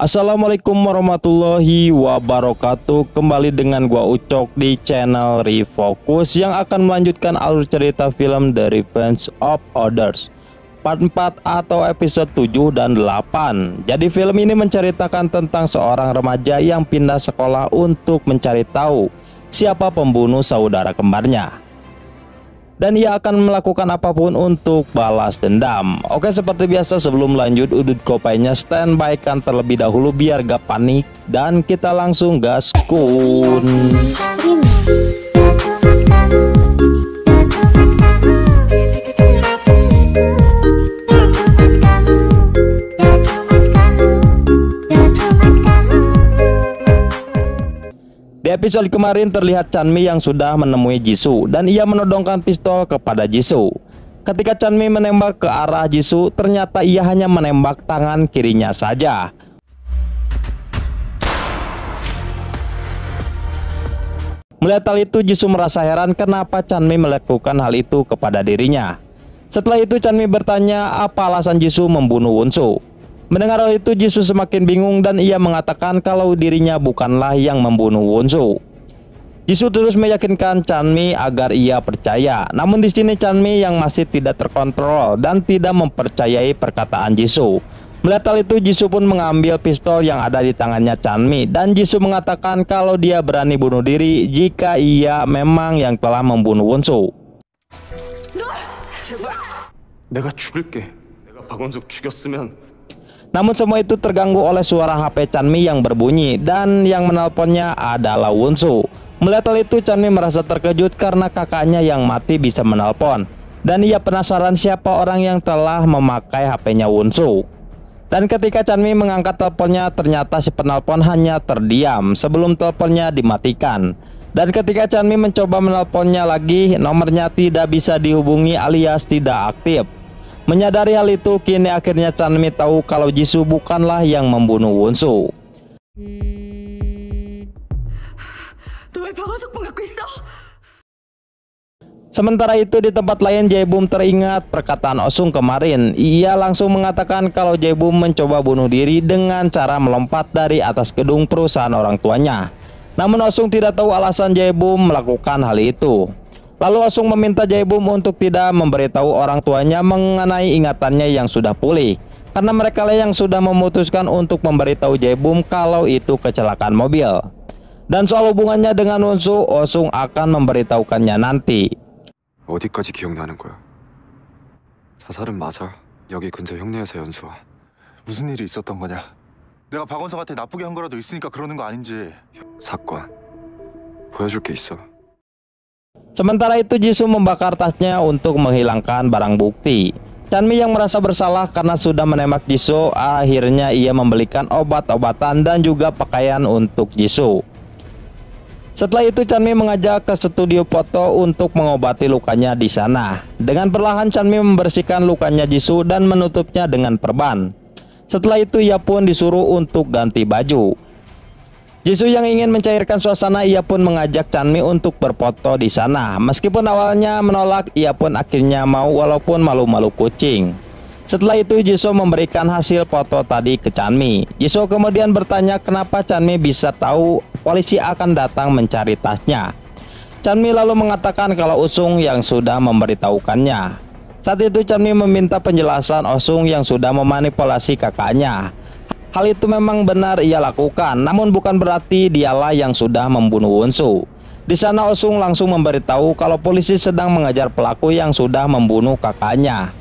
Assalamualaikum warahmatullahi wabarakatuh. Kembali dengan gua Ucok di channel Refocus yang akan melanjutkan alur cerita film The Revenge of Others part 4 atau episode 7 dan 8. Jadi film ini menceritakan tentang seorang remaja yang pindah sekolah untuk mencari tahu siapa pembunuh saudara kembarnya, dan ia akan melakukan apapun untuk balas dendam. Oke, seperti biasa sebelum lanjut, udut kopainya standby kan terlebih dahulu biar gak panik, dan kita langsung gaskun. Di episode kemarin terlihat Chanmi yang sudah menemui Jisoo dan ia menodongkan pistol kepada Jisoo. Ketika Chanmi menembak ke arah Jisoo, ternyata ia hanya menembak tangan kirinya saja. Melihat hal itu, Jisoo merasa heran kenapa Chanmi melakukan hal itu kepada dirinya. Setelah itu Chanmi bertanya apa alasan Jisoo membunuh Wonsu. Mendengar hal itu, Jisoo semakin bingung dan ia mengatakan kalau dirinya bukanlah yang membunuh Wonsu. Jisoo terus meyakinkan Chanmi agar ia percaya. Namun di sini Chanmi yang masih tidak terkontrol dan tidak mempercayai perkataan Jisoo. Melihat hal itu, Jisoo pun mengambil pistol yang ada di tangannya Chanmi dan Jisoo mengatakan kalau dia berani bunuh diri jika ia memang yang telah membunuh Wonsu. Namun semua itu terganggu oleh suara HP Chanmi yang berbunyi dan yang menelponnya adalah Wonsu. Melihat hal itu, Chanmi merasa terkejut karena kakaknya yang mati bisa menelpon, dan ia penasaran siapa orang yang telah memakai HP-nya Wonsu. Dan ketika Chanmi mengangkat teleponnya, ternyata si penelpon hanya terdiam sebelum teleponnya dimatikan. Dan ketika Chanmi mencoba menelponnya lagi, nomornya tidak bisa dihubungi alias tidak aktif. Menyadari hal itu, kini akhirnya Chanmi tahu kalau Jisoo bukanlah yang membunuh Wonsu. Sementara itu di tempat lain, Jaebum teringat perkataan Osung kemarin. Ia langsung mengatakan kalau Jaebum mencoba bunuh diri dengan cara melompat dari atas gedung perusahaan orang tuanya. Namun Osung tidak tahu alasan Jaebum melakukan hal itu. Lalu Osung meminta Jaebum untuk tidak memberitahu orang tuanya mengenai ingatannya yang sudah pulih, karena mereka lah yang sudah memutuskan untuk memberitahu Jaebum kalau itu kecelakaan mobil. Dan soal hubungannya dengan Wonsu, Osung akan memberitahukannya nanti. 어디까지 기억나는 거야? 자살은 맞아. 여기 근처 형네에서 연수한. 무슨 일이 있었던 거냐? 내가 박원석한테 나쁘게 한 거라도 있으니까 그러는 거 아닌지. 사건. 보여줄 게 있어. Sementara itu Jisoo membakar tasnya untuk menghilangkan barang bukti. Chanmi yang merasa bersalah karena sudah menembak Jisoo, akhirnya ia membelikan obat-obatan dan juga pakaian untuk Jisoo. Setelah itu Chanmi mengajak ke studio foto untuk mengobati lukanya di sana. Dengan perlahan Chanmi membersihkan lukanya Jisoo dan menutupnya dengan perban. Setelah itu ia pun disuruh untuk ganti baju. Jisoo yang ingin mencairkan suasana, ia pun mengajak Chanmi untuk berfoto di sana. Meskipun awalnya menolak, ia pun akhirnya mau walaupun malu-malu kucing. Setelah itu Jisoo memberikan hasil foto tadi ke Chanmi. Jisoo kemudian bertanya kenapa Chanmi bisa tahu polisi akan datang mencari tasnya. Chanmi lalu mengatakan kalau Osung yang sudah memberitahukannya. Saat itu Chanmi meminta penjelasan Osung yang sudah memanipulasi kakaknya. Hal itu memang benar ia lakukan, namun bukan berarti dialah yang sudah membunuh Wonsu. Di sana Osung langsung memberitahu kalau polisi sedang mengejar pelaku yang sudah membunuh kakaknya.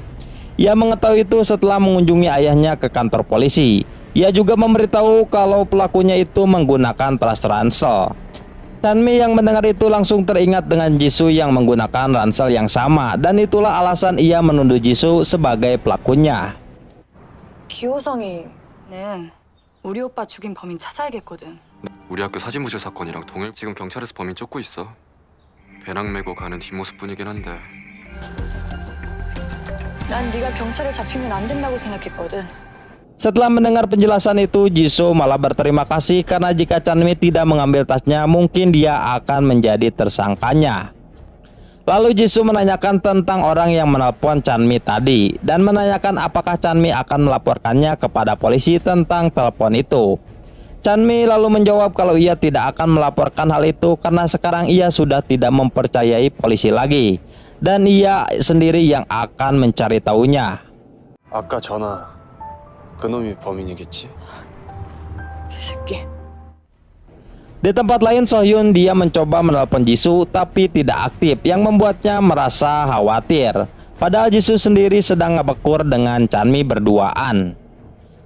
Ia mengetahui itu setelah mengunjungi ayahnya ke kantor polisi. Ia juga memberitahu kalau pelakunya itu menggunakan tas ransel. Chanmi yang mendengar itu langsung teringat dengan Jisoo yang menggunakan ransel yang sama, dan itulah alasan ia menuduh Jisoo sebagai pelakunya. 는 우리 오빠 죽인 범인 찾아야겠거든. 우리 학교 사진부실 사건이랑 동일. 지금 경찰에서 범인 쫓고 있어. 배낭 메고 가는 뒷모습뿐이긴 한데. 난 네가 경찰에 잡히면 안 된다고 생각했거든. Setelah mendengar penjelasan itu, Jisoo malah berterima kasih karena jika Chanmi tidak mengambil tasnya, mungkin dia akan menjadi tersangkanya. Lalu Jisoo menanyakan tentang orang yang menelpon Chanmi tadi dan menanyakan apakah Chanmi akan melaporkannya kepada polisi tentang telepon itu. Chanmi lalu menjawab kalau ia tidak akan melaporkan hal itu karena sekarang ia sudah tidak mempercayai polisi lagi dan ia sendiri yang akan mencari tahunya. Aka 전화 그놈이 범인이겠지. 개새끼. Di tempat lain, Sohyun dia mencoba menelpon Jisoo tapi tidak aktif yang membuatnya merasa khawatir. Padahal Jisoo sendiri sedang ngebekur dengan Chanmi berduaan.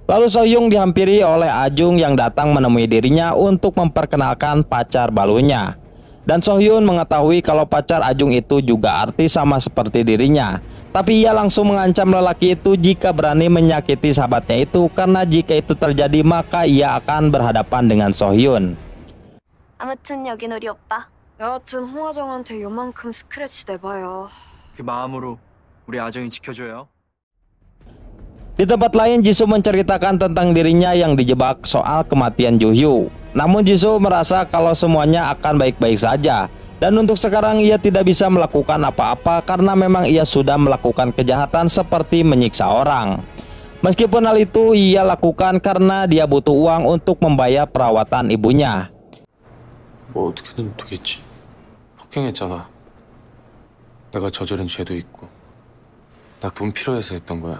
Lalu Sohyun dihampiri oleh Ajung yang datang menemui dirinya untuk memperkenalkan pacar barunya. Dan Sohyun mengetahui kalau pacar Ajung itu juga artis sama seperti dirinya. Tapi ia langsung mengancam lelaki itu jika berani menyakiti sahabatnya itu karena jika itu terjadi maka ia akan berhadapan dengan Sohyun. 아무튼 여긴 우리 오빠. 여하튼 홍아정한테 요만큼 스크래치 내봐요. 그 마음으로 우리 아정이 지켜줘요. Di tempat lain, Jisoo menceritakan tentang dirinya yang dijebak soal kematian Jo Hyo. Namun Jisoo merasa kalau semuanya akan baik-baik saja. Dan untuk sekarang ia tidak bisa melakukan apa-apa karena memang ia sudah melakukan kejahatan seperti menyiksa orang. Meskipun hal itu ia lakukan karena dia butuh uang untuk membayar perawatan ibunya. 뭐 어떻게든 되겠지. 폭행했잖아. 내가 저지른 죄도 있고. 나 돈 필요해서 했던 거야.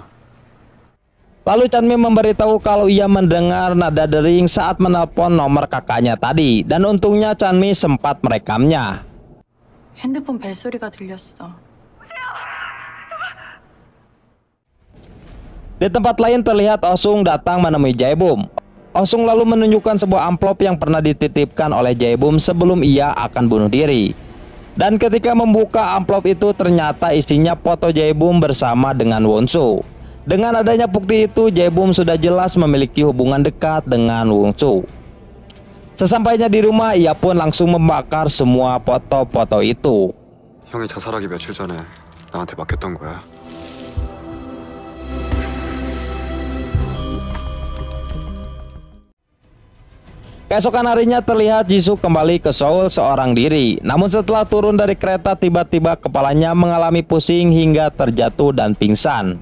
Lalu Chanmi memberitahu kalau ia mendengar nada dering saat menelpon nomor kakaknya tadi dan untungnya Chanmi sempat merekamnya. 핸드폰 벨소리가 들렸어. Di tempat lain terlihat Osung datang menemui Jaebum. Osung lalu menunjukkan sebuah amplop yang pernah dititipkan oleh Jaebum sebelum ia akan bunuh diri. Dan ketika membuka amplop itu ternyata isinya foto Jaebum bersama dengan Wonsu. Dengan adanya bukti itu Jaebum sudah jelas memiliki hubungan dekat dengan Wonsu. Sesampainya di rumah ia pun langsung membakar semua foto-foto itu. 형이 자살하기 며칠 전에 나한테 맡겼던 거야. Keesokan harinya terlihat Jisoo kembali ke Seoul seorang diri. Namun setelah turun dari kereta tiba-tiba kepalanya mengalami pusing hingga terjatuh dan pingsan.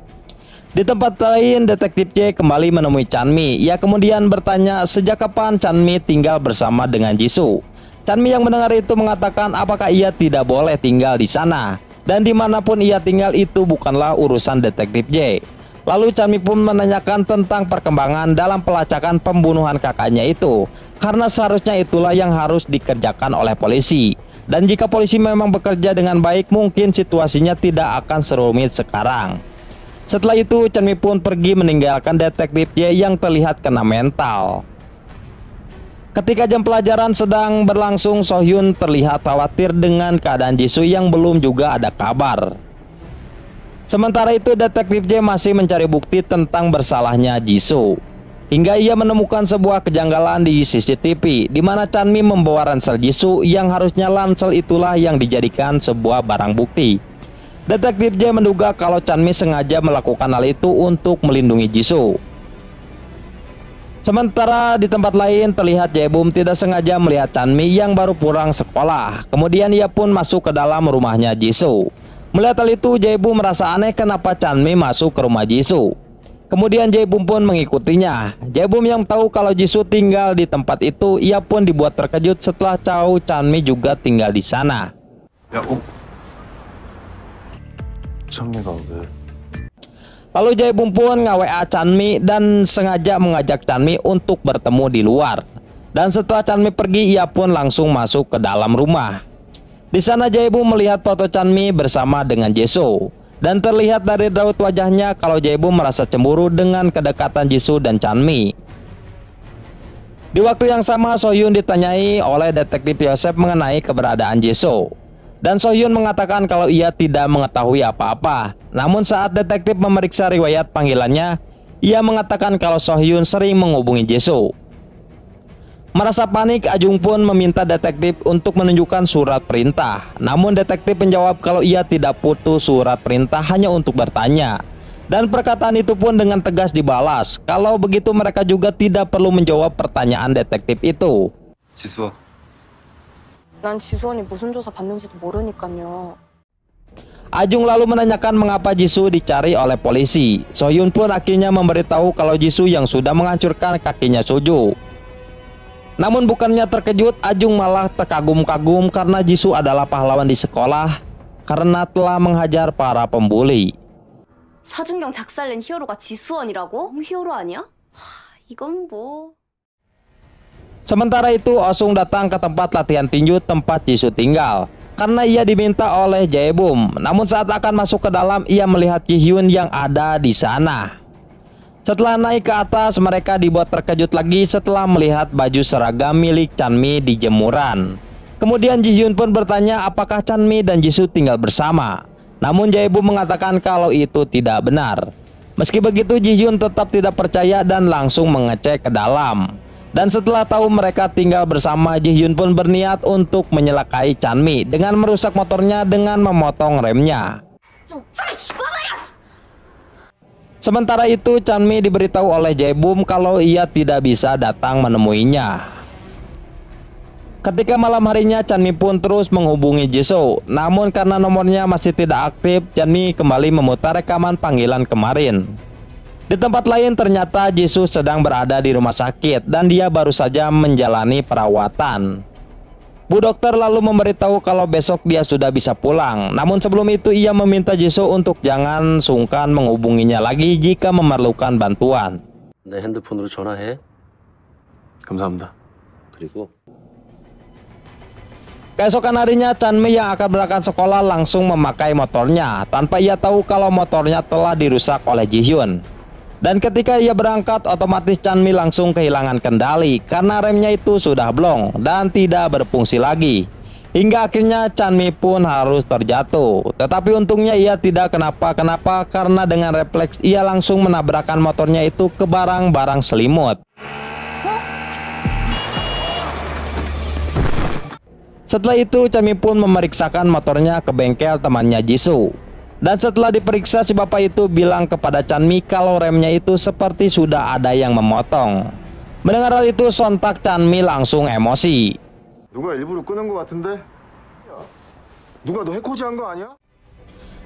Di tempat lain detektif C kembali menemui Chanmi. Ia kemudian bertanya sejak kapan Chanmi tinggal bersama dengan Jisoo. Chanmi yang mendengar itu mengatakan apakah ia tidak boleh tinggal di sana. Dan dimanapun ia tinggal itu bukanlah urusan detektif J. Lalu Chanmi pun menanyakan tentang perkembangan dalam pelacakan pembunuhan kakaknya itu. Karena seharusnya itulah yang harus dikerjakan oleh polisi. Dan jika polisi memang bekerja dengan baik mungkin situasinya tidak akan serumit sekarang. Setelah itu Chanmi pun pergi meninggalkan detektif J yang terlihat kena mental. Ketika jam pelajaran sedang berlangsung Sohyun terlihat khawatir dengan keadaan Jisoo yang belum juga ada kabar. Sementara itu detektif J masih mencari bukti tentang bersalahnya Jisoo. Hingga ia menemukan sebuah kejanggalan di CCTV di mana Chanmi membawa ransel Jisoo yang harusnya ransel itulah yang dijadikan sebuah barang bukti. Detektif J menduga kalau Chanmi sengaja melakukan hal itu untuk melindungi Jisoo. Sementara di tempat lain terlihat Jaebum tidak sengaja melihat Chanmi yang baru pulang sekolah. Kemudian ia pun masuk ke dalam rumahnya Jisoo. Melihat hal itu Jaebum merasa aneh kenapa Chanmi masuk ke rumah Jisoo. Kemudian Jaebum pun mengikutinya. Jaebum yang tahu kalau Jisoo tinggal di tempat itu ia pun dibuat terkejut setelah tahu Chanmi juga tinggal di sana. Lalu Jaebum pun nge-WA Chanmi dan sengaja mengajak Chanmi untuk bertemu di luar. Dan setelah Chanmi pergi ia pun langsung masuk ke dalam rumah. Di sana Jaebum melihat foto Chanmi bersama dengan Jisoo. Dan terlihat dari raut wajahnya kalau Jaebum merasa cemburu dengan kedekatan Jisoo dan Chanmi. Di waktu yang sama Sohyun ditanyai oleh detektif Yosep mengenai keberadaan Jisoo. Dan Sohyun mengatakan kalau ia tidak mengetahui apa-apa. Namun saat detektif memeriksa riwayat panggilannya, ia mengatakan kalau Sohyun sering menghubungi Jisoo. Merasa panik, Ajung pun meminta detektif untuk menunjukkan surat perintah. Namun detektif menjawab kalau ia tidak butuh surat perintah hanya untuk bertanya. Dan perkataan itu pun dengan tegas dibalas. Kalau begitu mereka juga tidak perlu menjawab pertanyaan detektif itu. Jisoo. Ajung lalu menanyakan mengapa Jisoo dicari oleh polisi. Sohyun pun akhirnya memberitahu kalau Jisoo yang sudah menghancurkan kakinya Sojo. Namun bukannya terkejut, Ajung malah terkagum-kagum karena Jisoo adalah pahlawan di sekolah karena telah menghajar para pembuli. 사준경 작살낸 히어로가 지수원이라고? 히어로 아니야? 이건 뭐. Sementara itu, Osung datang ke tempat latihan tinju tempat Jisoo tinggal karena ia diminta oleh Jaebum. Namun saat akan masuk ke dalam, ia melihat Jihyun yang ada di sana. Setelah naik ke atas, mereka dibuat terkejut lagi setelah melihat baju seragam milik Chanmi di jemuran. Kemudian Jihyun pun bertanya apakah Chanmi dan Jisoo tinggal bersama. Namun Jaebum mengatakan kalau itu tidak benar. Meski begitu, Jihyun tetap tidak percaya dan langsung mengecek ke dalam. Dan setelah tahu mereka tinggal bersama, Jihyun pun berniat untuk menyelakai Chanmi dengan merusak motornya dengan memotong remnya. Sementara itu, Chanmi diberitahu oleh Jaebum kalau ia tidak bisa datang menemuinya. Ketika malam harinya, Chanmi pun terus menghubungi Jisoo. Namun karena nomornya masih tidak aktif, Chanmi kembali memutar rekaman panggilan kemarin. Di tempat lain ternyata Jisoo sedang berada di rumah sakit dan dia baru saja menjalani perawatan. Bu dokter lalu memberitahu kalau besok dia sudah bisa pulang. Namun sebelum itu ia meminta Jisoo untuk jangan sungkan menghubunginya lagi jika memerlukan bantuan. Keesokan harinya, Chanmi yang akan berangkat sekolah langsung memakai motornya tanpa ia tahu kalau motornya telah dirusak oleh Jihyun. Dan ketika ia berangkat, otomatis Chanmi langsung kehilangan kendali karena remnya itu sudah blong dan tidak berfungsi lagi. Hingga akhirnya Chanmi pun harus terjatuh. Tetapi untungnya ia tidak kenapa-kenapa karena dengan refleks ia langsung menabrakkan motornya itu ke barang-barang selimut. Setelah itu Chanmi pun memeriksakan motornya ke bengkel temannya Jisoo. Dan setelah diperiksa, si bapak itu bilang kepada Chanmi kalau remnya itu seperti sudah ada yang memotong. Mendengar hal itu, sontak Chanmi langsung emosi.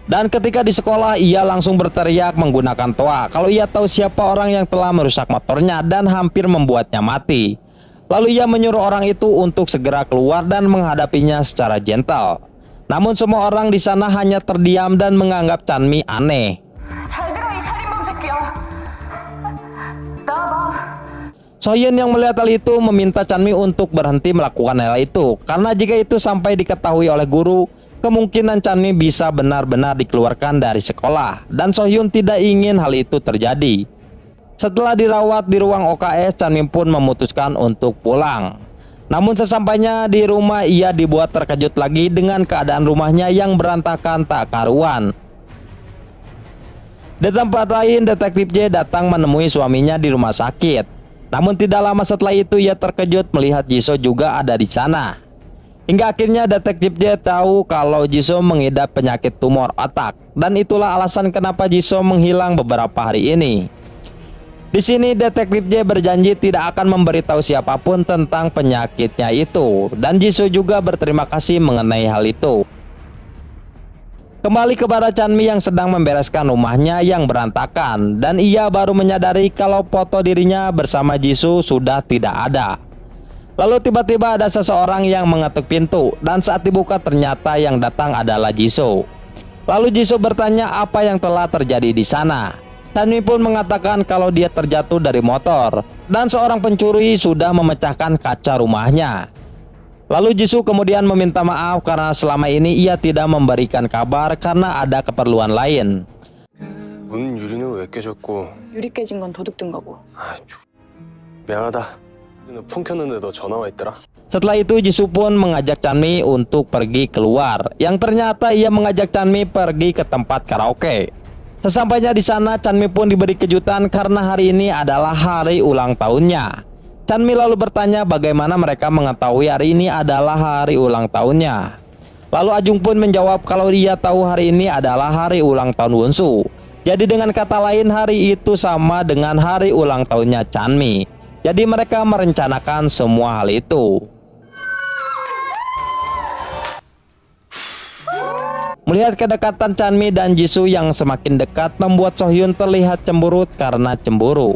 Dan ketika di sekolah, ia langsung berteriak menggunakan toa kalau ia tahu siapa orang yang telah merusak motornya dan hampir membuatnya mati. Lalu ia menyuruh orang itu untuk segera keluar dan menghadapinya secara gentle. Namun semua orang di sana hanya terdiam dan menganggap Chanmi aneh. Sohyun yang melihat hal itu meminta Chanmi untuk berhenti melakukan hal itu karena jika itu sampai diketahui oleh guru, kemungkinan Chanmi bisa benar-benar dikeluarkan dari sekolah dan Sohyun tidak ingin hal itu terjadi. Setelah dirawat di ruang OKS, Chanmi pun memutuskan untuk pulang. Namun sesampainya di rumah, ia dibuat terkejut lagi dengan keadaan rumahnya yang berantakan tak karuan. Di tempat lain, Detektif J datang menemui suaminya di rumah sakit. Namun tidak lama setelah itu ia terkejut melihat Jisoo juga ada di sana. Hingga akhirnya Detektif J tahu kalau Jisoo mengidap penyakit tumor otak. Dan itulah alasan kenapa Jisoo menghilang beberapa hari ini. Di sini Detektif J berjanji tidak akan memberitahu siapapun tentang penyakitnya itu dan Jisoo juga berterima kasih mengenai hal itu. Kembali kepada Chanmi yang sedang membereskan rumahnya yang berantakan dan ia baru menyadari kalau foto dirinya bersama Jisoo sudah tidak ada. Lalu tiba-tiba ada seseorang yang mengetuk pintu dan saat dibuka ternyata yang datang adalah Jisoo. Lalu Jisoo bertanya apa yang telah terjadi di sana. Chanmi pun mengatakan kalau dia terjatuh dari motor dan seorang pencuri sudah memecahkan kaca rumahnya. Lalu Jisoo kemudian meminta maaf karena selama ini ia tidak memberikan kabar karena ada keperluan lain. Setelah itu Jisoo pun mengajak Chanmi untuk pergi keluar. Yang ternyata ia mengajak Chanmi pergi ke tempat karaoke. Sesampainya di sana, Chanmi pun diberi kejutan karena hari ini adalah hari ulang tahunnya. Chanmi lalu bertanya bagaimana mereka mengetahui hari ini adalah hari ulang tahunnya. Lalu Ajung pun menjawab kalau dia tahu hari ini adalah hari ulang tahun Wonsu. Jadi dengan kata lain, hari itu sama dengan hari ulang tahunnya Chanmi. Jadi mereka merencanakan semua hal itu. Melihat kedekatan Chanmi dan Jisoo yang semakin dekat membuat Sohyun terlihat cemburu karena cemburu.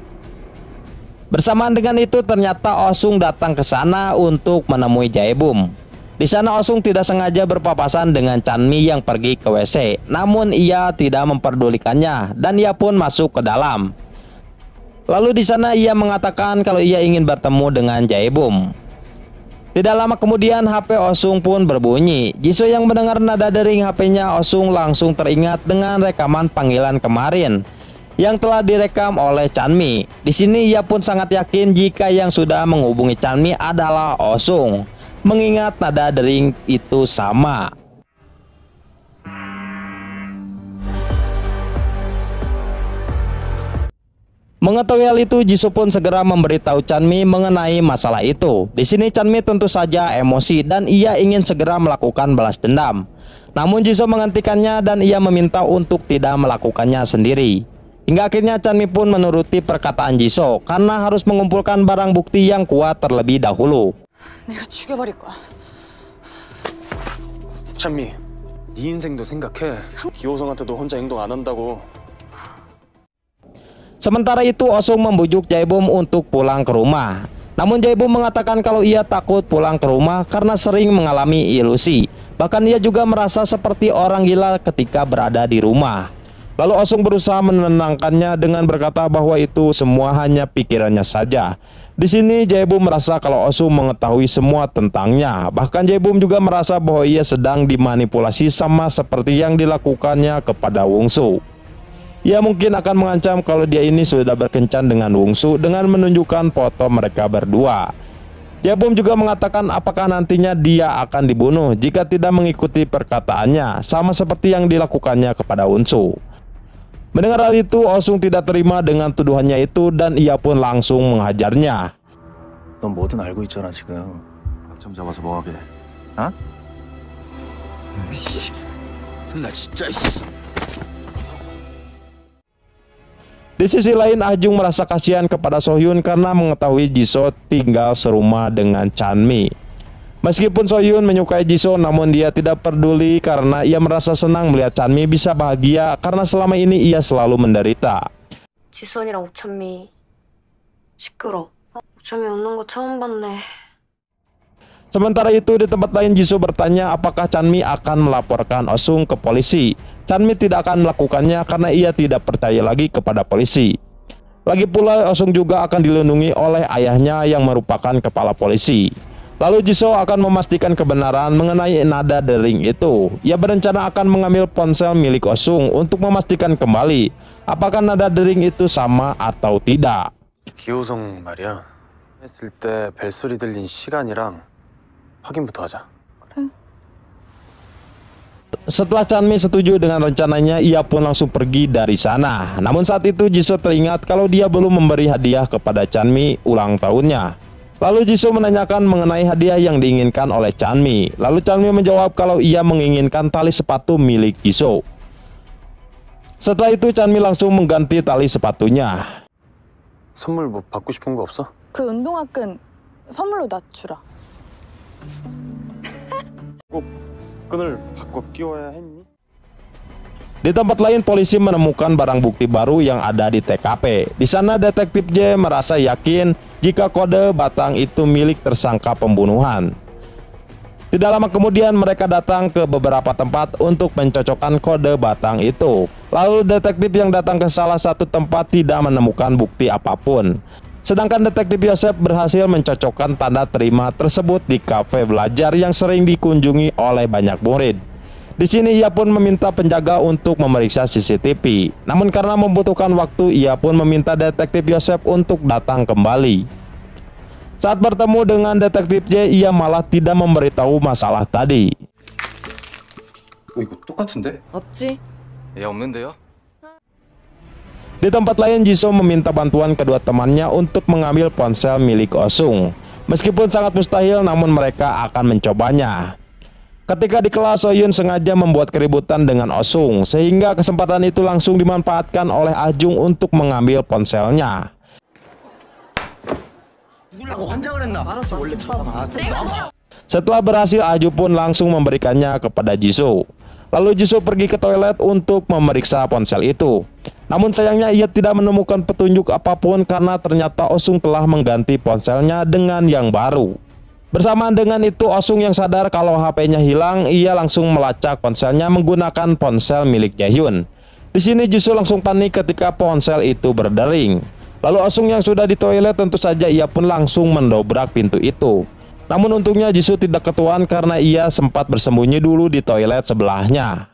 Bersamaan dengan itu ternyata Osung datang ke sana untuk menemui Jaebum. Di sana Osung tidak sengaja berpapasan dengan Chanmi yang pergi ke WC, namun ia tidak memperdulikannya dan ia pun masuk ke dalam. Lalu di sana ia mengatakan kalau ia ingin bertemu dengan Jaebum. Tidak lama kemudian HP Osung pun berbunyi. Jisoo yang mendengar nada dering HP-nya Osung langsung teringat dengan rekaman panggilan kemarin yang telah direkam oleh Chanmi. Di sini ia pun sangat yakin jika yang sudah menghubungi Chanmi adalah Osung, mengingat nada dering itu sama. Mengetahui hal itu, Jisoo pun segera memberitahu Chanmi mengenai masalah itu. Di sini Chanmi tentu saja emosi dan ia ingin segera melakukan balas dendam. Namun Jisoo menghentikannya dan ia meminta untuk tidak melakukannya sendiri. Hingga akhirnya Chanmi pun menuruti perkataan Jisoo karena harus mengumpulkan barang bukti yang kuat terlebih dahulu. 내가 죽여버릴 거야. 찬미, 네 인생도 생각해. 기호성한테도 혼자 행동 안 한다고. Sementara itu Osung membujuk Jaebum untuk pulang ke rumah. Namun Jaebum mengatakan kalau ia takut pulang ke rumah karena sering mengalami ilusi. Bahkan ia juga merasa seperti orang gila ketika berada di rumah. Lalu Osung berusaha menenangkannya dengan berkata bahwa itu semua hanya pikirannya saja. Di sini Jaebum merasa kalau Osung mengetahui semua tentangnya. Bahkan Jaebum juga merasa bahwa ia sedang dimanipulasi sama seperti yang dilakukannya kepada Wonsu. Ia mungkin akan mengancam kalau dia ini sudah berkencan dengan Wonsu dengan menunjukkan foto mereka berdua. Jaebum juga mengatakan apakah nantinya dia akan dibunuh jika tidak mengikuti perkataannya, sama seperti yang dilakukannya kepada Wonsu. Mendengar hal itu, Osung tidak terima dengan tuduhannya itu dan ia pun langsung menghajarnya. Di sisi lain, Ajung merasa kasihan kepada Sohyun karena mengetahui Jisoo tinggal serumah dengan Chanmi. Meskipun Sohyun menyukai Jisoo, namun dia tidak peduli karena ia merasa senang melihat Chanmi bisa bahagia karena selama ini ia selalu menderita. Jisoo-랑 Chanmi 시끄러. Chanmi 웃는 거 처음 봤네. Sementara itu di tempat lain Jisoo bertanya apakah Chanmi akan melaporkan Osung ke polisi. Chanmi tidak akan melakukannya karena ia tidak percaya lagi kepada polisi. Lagi pula Osung juga akan dilindungi oleh ayahnya yang merupakan kepala polisi. Lalu Jisoo akan memastikan kebenaran mengenai nada dering itu. Ia berencana akan mengambil ponsel milik Osung untuk memastikan kembali apakah nada dering itu sama atau tidak. 기호성 말이야. 했을 때 벨소리 들린 시간이랑 확인부터 하자. Setelah Chanmi setuju dengan rencananya, ia pun langsung pergi dari sana. Namun saat itu Jisoo teringat kalau dia belum memberi hadiah kepada Chanmi ulang tahunnya. Lalu Jisoo menanyakan mengenai hadiah yang diinginkan oleh Chanmi. Lalu Chanmi menjawab kalau ia menginginkan tali sepatu milik Jisoo. Setelah itu Chanmi langsung mengganti tali sepatunya. 선물 뭐 받고 싶은 거 없어? 그 운동화끈 선물로 낮추라. Di tempat lain polisi menemukan barang bukti baru yang ada di TKP. Di sana detektif J merasa yakin jika kode batang itu milik tersangka pembunuhan. Tidak lama kemudian mereka datang ke beberapa tempat untuk mencocokkan kode batang itu. Lalu detektif yang datang ke salah satu tempat tidak menemukan bukti apapun. Sedangkan detektif Yosep berhasil mencocokkan tanda terima tersebut di kafe belajar yang sering dikunjungi oleh banyak murid. Di sini ia pun meminta penjaga untuk memeriksa CCTV. Namun karena membutuhkan waktu, ia pun meminta detektif Yosep untuk datang kembali. Saat bertemu dengan detektif J, ia malah tidak memberitahu masalah tadi. Di tempat lain, Jisoo meminta bantuan kedua temannya untuk mengambil ponsel milik Osung. Meskipun sangat mustahil, namun mereka akan mencobanya. Ketika di kelas, Sohyun sengaja membuat keributan dengan Osung, sehingga kesempatan itu langsung dimanfaatkan oleh Ajung untuk mengambil ponselnya. Setelah berhasil, Ajung pun langsung memberikannya kepada Jisoo. Lalu Jisoo pergi ke toilet untuk memeriksa ponsel itu. Namun sayangnya ia tidak menemukan petunjuk apapun karena ternyata Osung telah mengganti ponselnya dengan yang baru. Bersamaan dengan itu, Osung yang sadar kalau HP-nya hilang, ia langsung melacak ponselnya menggunakan ponsel milik Jaehyun. Di sini Jisoo langsung panik ketika ponsel itu berdering. Lalu Osung yang sudah di toilet tentu saja ia pun langsung mendobrak pintu itu. Namun untungnya Jisoo tidak ketahuan karena ia sempat bersembunyi dulu di toilet sebelahnya.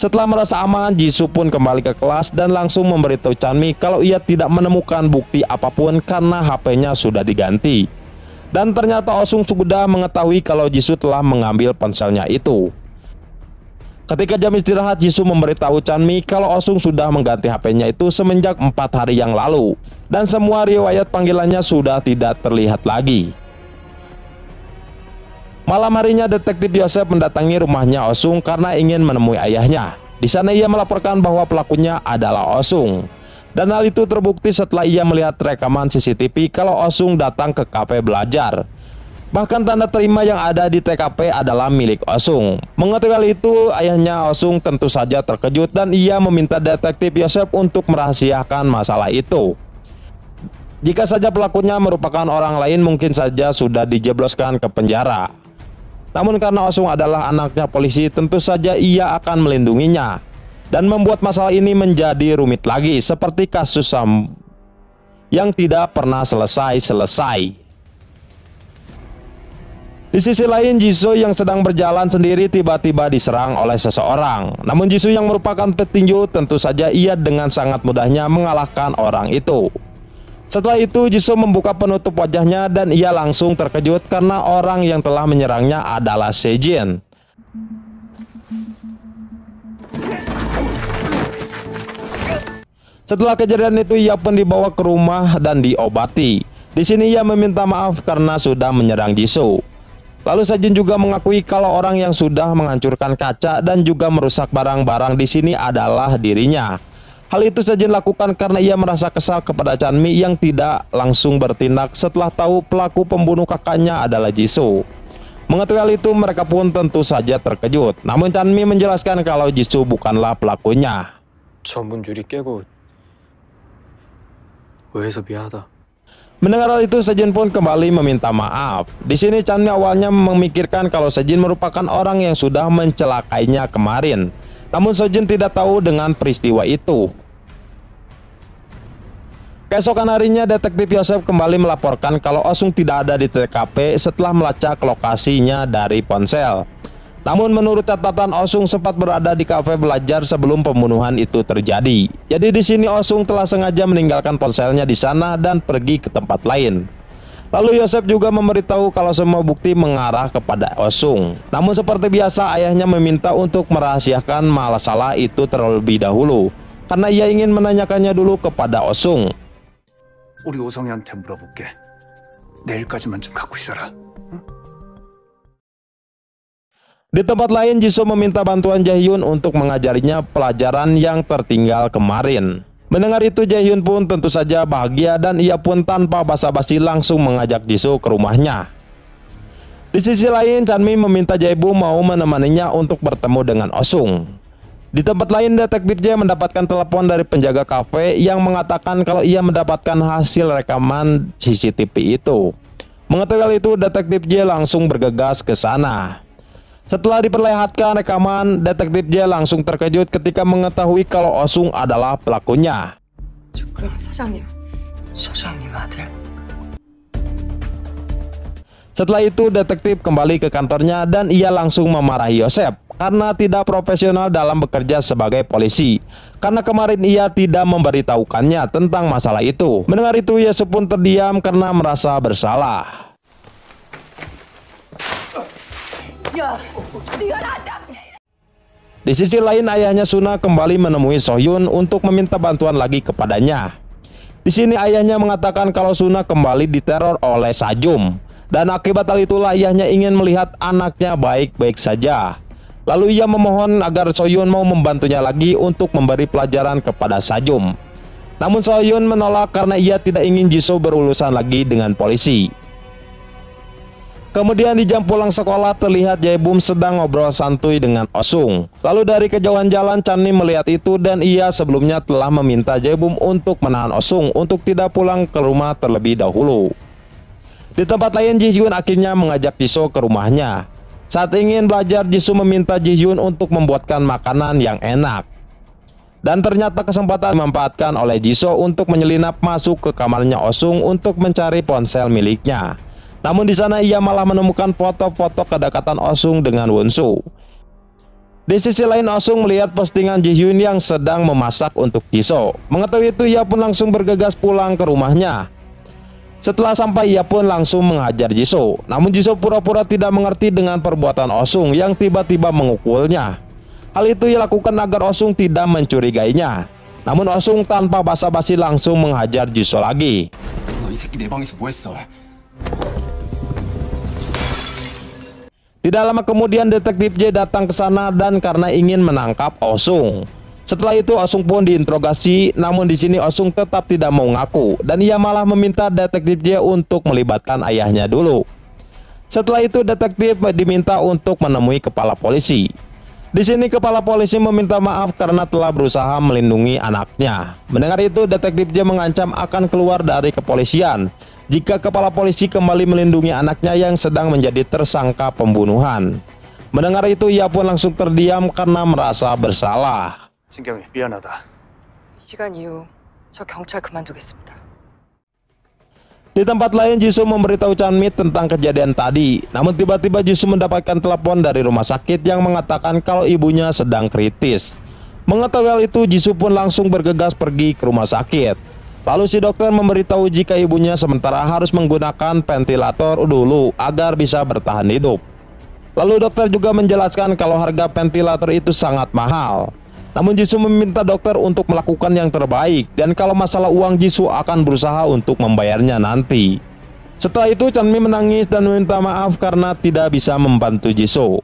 Setelah merasa aman, Jisoo pun kembali ke kelas dan langsung memberitahu Chanmi kalau ia tidak menemukan bukti apapun karena HP-nya sudah diganti. Dan ternyata Osung sudah mengetahui kalau Jisoo telah mengambil ponselnya itu. Ketika jam istirahat, Jisoo memberitahu Chanmi kalau Osung sudah mengganti HP-nya itu semenjak 4 hari yang lalu. Dan semua riwayat panggilannya sudah tidak terlihat lagi. Malam harinya, detektif Yosep mendatangi rumahnya Osung karena ingin menemui ayahnya. Di sana ia melaporkan bahwa pelakunya adalah Osung. Dan hal itu terbukti setelah ia melihat rekaman CCTV kalau Osung datang ke KP belajar. Bahkan tanda terima yang ada di TKP adalah milik Osung. Mengetahui hal itu, ayahnya Osung tentu saja terkejut dan ia meminta detektif Yosep untuk merahasiakan masalah itu. Jika saja pelakunya merupakan orang lain, mungkin saja sudah dijebloskan ke penjara. Namun karena Osung adalah anaknya polisi, tentu saja ia akan melindunginya dan membuat masalah ini menjadi rumit lagi seperti kasus Sam yang tidak pernah selesai. Di sisi lain, Jisoo yang sedang berjalan sendiri tiba-tiba diserang oleh seseorang. Namun Jisoo yang merupakan petinju, tentu saja ia dengan sangat mudahnya mengalahkan orang itu. Setelah itu Jisoo membuka penutup wajahnya dan ia langsung terkejut karena orang yang telah menyerangnya adalah Sejin. Setelah kejadian itu ia pun dibawa ke rumah dan diobati. Di sini ia meminta maaf karena sudah menyerang Jisoo. Lalu Sejin juga mengakui kalau orang yang sudah menghancurkan kaca dan juga merusak barang-barang di sini adalah dirinya. Hal itu Sejin lakukan karena ia merasa kesal kepada Chanmi yang tidak langsung bertindak setelah tahu pelaku pembunuh kakaknya adalah Jisoo. Mengetahui hal itu, mereka pun tentu saja terkejut. Namun Chanmi menjelaskan kalau Jisoo bukanlah pelakunya. Mendengar hal itu, Sejin pun kembali meminta maaf. Di sini Chanmi awalnya memikirkan kalau Sejin merupakan orang yang sudah mencelakainya kemarin. Namun Sejin tidak tahu dengan peristiwa itu. Keesokan harinya, detektif Yosep kembali melaporkan kalau Osung tidak ada di TKP setelah melacak lokasinya dari ponsel. Namun menurut catatan, Osung sempat berada di kafe belajar sebelum pembunuhan itu terjadi. Jadi di sini Osung telah sengaja meninggalkan ponselnya di sana dan pergi ke tempat lain. Lalu Yosep juga memberitahu kalau semua bukti mengarah kepada Osung. Namun seperti biasa, ayahnya meminta untuk merahasiakan masalah itu terlebih dahulu karena ia ingin menanyakannya dulu kepada Osung. Di tempat lain, Jisoo meminta bantuan Jaehyun untuk mengajarinya pelajaran yang tertinggal kemarin. Mendengar itu Jaehyun pun tentu saja bahagia dan ia pun tanpa basa-basi langsung mengajak Jisoo ke rumahnya. Di sisi lain, Chanmi meminta Jaebum mau menemaninya untuk bertemu dengan Osung. Di tempat lain, detektif Jae mendapatkan telepon dari penjaga kafe yang mengatakan kalau ia mendapatkan hasil rekaman CCTV itu. Mengetahui hal itu, detektif Jae langsung bergegas ke sana. Setelah diperlihatkan rekaman, detektif Jae langsung terkejut ketika mengetahui kalau Osung adalah pelakunya. Setelah itu, detektif kembali ke kantornya dan ia langsung memarahi Yosep karena tidak profesional dalam bekerja sebagai polisi. Karena kemarin ia tidak memberitahukannya tentang masalah itu. Mendengar itu, Yosep pun terdiam karena merasa bersalah. Di sisi lain, ayahnya Suna kembali menemui Sohyun untuk meminta bantuan lagi kepadanya. Di sini ayahnya mengatakan kalau Suna kembali diteror oleh Sajum dan akibat hal itulah ayahnya ingin melihat anaknya baik-baik saja. Lalu ia memohon agar Sohyun mau membantunya lagi untuk memberi pelajaran kepada Sajum. Namun Sohyun menolak karena ia tidak ingin Jisoo berurusan lagi dengan polisi. Kemudian di jam pulang sekolah terlihat Jaebum sedang ngobrol santuy dengan Osung. Lalu dari kejauhan jalan Chanmi melihat itu dan ia sebelumnya telah meminta Jaebum untuk menahan Osung untuk tidak pulang ke rumah terlebih dahulu. Di tempat lain Jihyun akhirnya mengajak Jisoo ke rumahnya. Saat ingin belajar Jisoo meminta Jihyun untuk membuatkan makanan yang enak. Dan ternyata kesempatan dimanfaatkan oleh Jisoo untuk menyelinap masuk ke kamarnya Osung untuk mencari ponsel miliknya. Namun di sana ia malah menemukan foto-foto kedekatan Osung dengan Wonsu. Di sisi lain Osung melihat postingan Jihyun yang sedang memasak untuk Jisoo. Mengetahui itu ia pun langsung bergegas pulang ke rumahnya. Setelah sampai ia pun langsung menghajar Jisoo. Namun Jisoo pura-pura tidak mengerti dengan perbuatan Osung yang tiba-tiba mengukulnya. Hal itu ia lakukan agar Osung tidak mencurigainya. Namun Osung tanpa basa-basi langsung menghajar Jisoo lagi. Tidak lama kemudian detektif J datang ke sana dan karena ingin menangkap Osung. Setelah itu Osung pun diinterogasi, namun di sini Osung tetap tidak mau ngaku dan ia malah meminta detektif J untuk melibatkan ayahnya dulu. Setelah itu detektif diminta untuk menemui kepala polisi. Di sini kepala polisi meminta maaf karena telah berusaha melindungi anaknya. Mendengar itu detektif J mengancam akan keluar dari kepolisian jika kepala polisi kembali melindungi anaknya yang sedang menjadi tersangka pembunuhan. Mendengar itu ia pun langsung terdiam karena merasa bersalah. Di tempat lain Jisoo memberitahu Chanmi tentang kejadian tadi. Namun tiba-tiba Jisoo mendapatkan telepon dari rumah sakit yang mengatakan kalau ibunya sedang kritis. Mengetahui hal itu Jisoo pun langsung bergegas pergi ke rumah sakit. Lalu si dokter memberitahu jika ibunya sementara harus menggunakan ventilator dulu agar bisa bertahan hidup. Lalu dokter juga menjelaskan kalau harga ventilator itu sangat mahal. Namun Jisoo meminta dokter untuk melakukan yang terbaik dan kalau masalah uang Jisoo akan berusaha untuk membayarnya nanti. Setelah itu Chanmi menangis dan meminta maaf karena tidak bisa membantu Jisoo.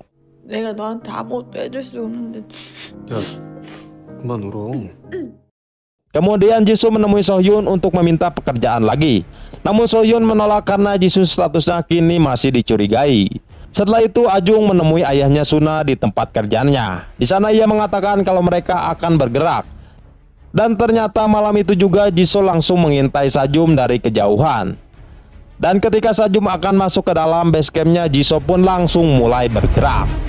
Kemudian Jisoo menemui Sohyun untuk meminta pekerjaan lagi. Namun Sohyun menolak karena Jisoo statusnya kini masih dicurigai. Setelah itu Ajung menemui ayahnya Suna di tempat kerjanya. Di sana ia mengatakan kalau mereka akan bergerak. Dan ternyata malam itu juga Jisoo langsung mengintai Sajum dari kejauhan. Dan ketika Sajum akan masuk ke dalam basecampnya Jisoo pun langsung mulai bergerak.